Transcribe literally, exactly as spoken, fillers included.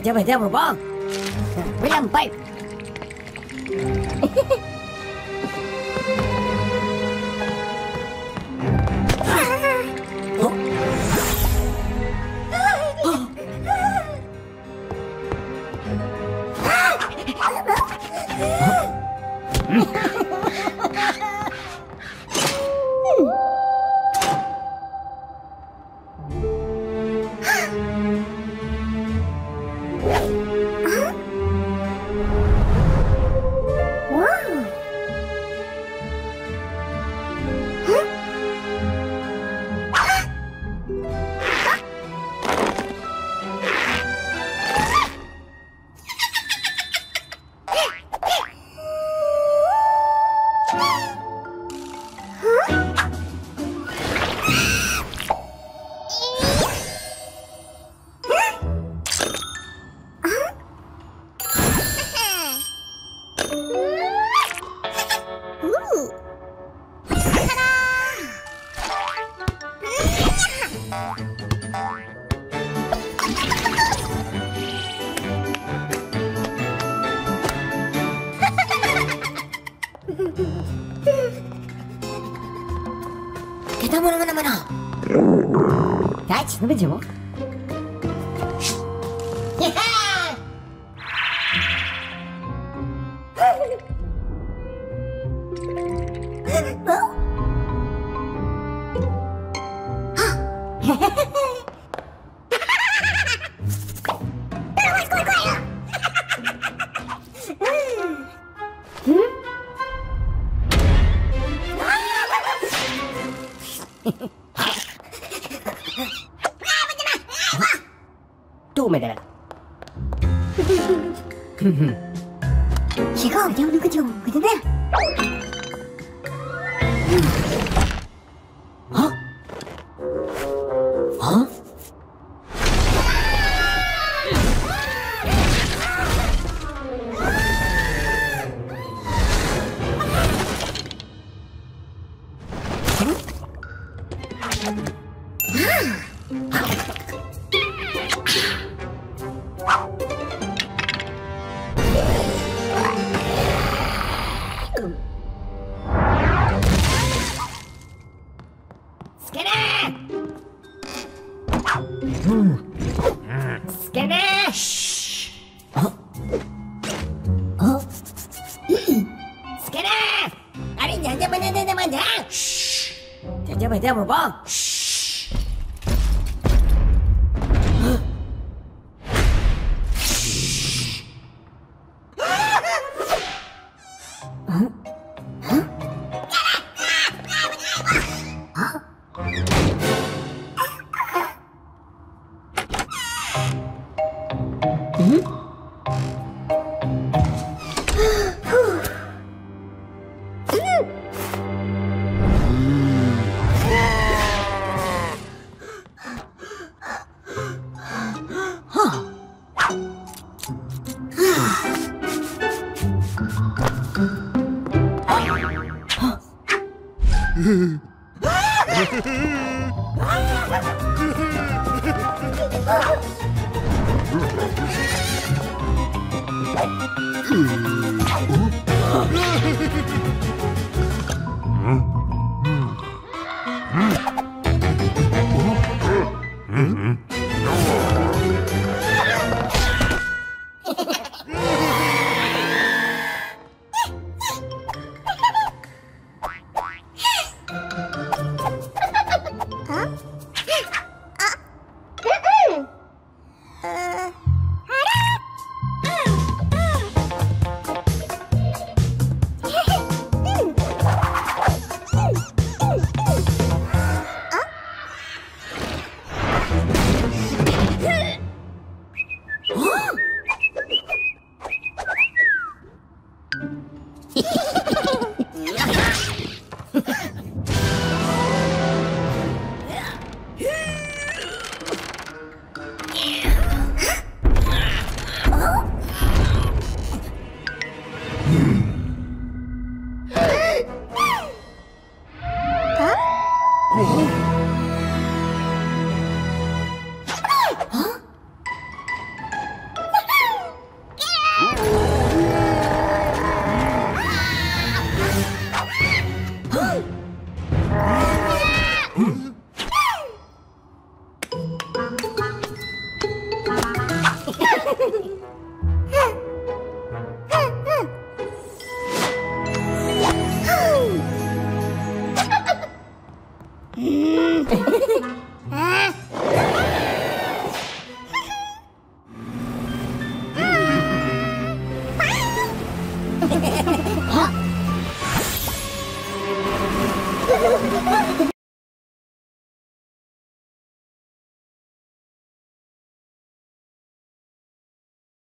Dia berada berubah. William Pipe. No będziemy. Mm-hmm.